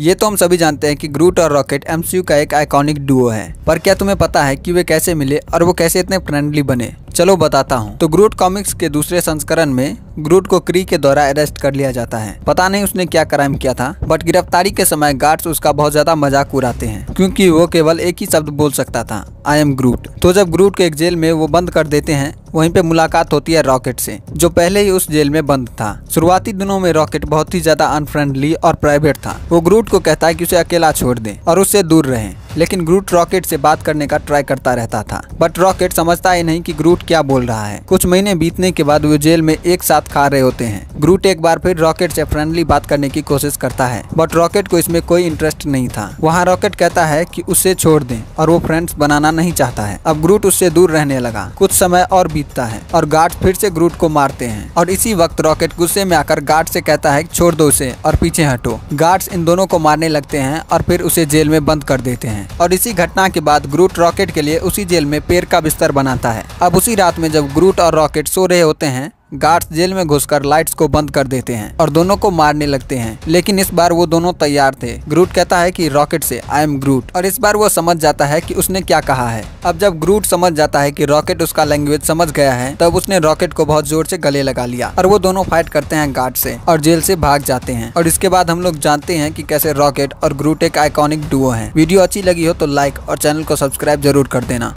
ये तो हम सभी जानते हैं कि ग्रूट और रॉकेट एमसीयू का एक आइकॉनिक डुओ है, पर क्या तुम्हें पता है कि वे कैसे मिले और वो कैसे इतने फ्रेंडली बने? चलो बताता हूँ। तो ग्रूट कॉमिक्स के दूसरे संस्करण में ग्रूट को क्री के द्वारा अरेस्ट कर लिया जाता है। पता नहीं उसने क्या क्राइम किया था, बट गिरफ्तारी के समय गार्ड्स उसका बहुत ज्यादा मजाक उड़ाते हैं क्योंकि वो केवल एक ही शब्द बोल सकता था, आई एम ग्रूट। तो जब ग्रूट को एक जेल में वो बंद कर देते हैं, वहीं पे मुलाकात होती है रॉकेट से, जो पहले ही उस जेल में बंद था। शुरुआती दिनों में रॉकेट बहुत ही ज्यादा अनफ्रेंडली और प्राइवेट था। वो ग्रूट को कहता है कि उसे अकेला छोड़ दे और उससे दूर रहे, लेकिन ग्रूट रॉकेट से बात करने का ट्राई करता रहता था, बट रॉकेट समझता ही नहीं कि ग्रूट क्या बोल रहा है। कुछ महीने बीतने के बाद वो जेल में एक साथ खा रहे होते हैं। ग्रूट एक बार फिर रॉकेट से फ्रेंडली बात करने की कोशिश करता है, बट रॉकेट को इसमें कोई इंटरेस्ट नहीं था। वहाँ रॉकेट कहता है कि उससे छोड़ दें और वो फ्रेंड्स बनाना नहीं चाहता है। अब ग्रूट उससे दूर रहने लगा। कुछ समय और बीतता है और गार्ड फिर से ग्रूट को मारते हैं, और इसी वक्त रॉकेट गुस्से में आकर गार्ड से कहता है छोड़ दो उसे और पीछे हटो। गार्ड्स इन दोनों को मारने लगते हैं और फिर उसे जेल में बंद कर देते हैं। और इसी घटना के बाद ग्रूट रॉकेट के लिए उसी जेल में पेड़ का बिस्तर बनाता है। अब उसी रात में जब ग्रूट और रॉकेट सो रहे होते हैं, गार्ड्स जेल में घुसकर लाइट्स को बंद कर देते हैं और दोनों को मारने लगते हैं, लेकिन इस बार वो दोनों तैयार थे। ग्रूट कहता है कि रॉकेट से आई एम ग्रूट, और इस बार वो समझ जाता है कि उसने क्या कहा है। अब जब ग्रूट समझ जाता है कि रॉकेट उसका लैंग्वेज समझ गया है, तब उसने रॉकेट को बहुत जोर से गले लगा लिया और वो दोनों फाइट करते हैं गार्ड से और जेल से भाग जाते हैं। और इसके बाद हम लोग जानते हैं कि कैसे रॉकेट और ग्रूट एक आइकॉनिक डुओ है। वीडियो अच्छी लगी हो तो लाइक और चैनल को सब्सक्राइब जरूर कर देना।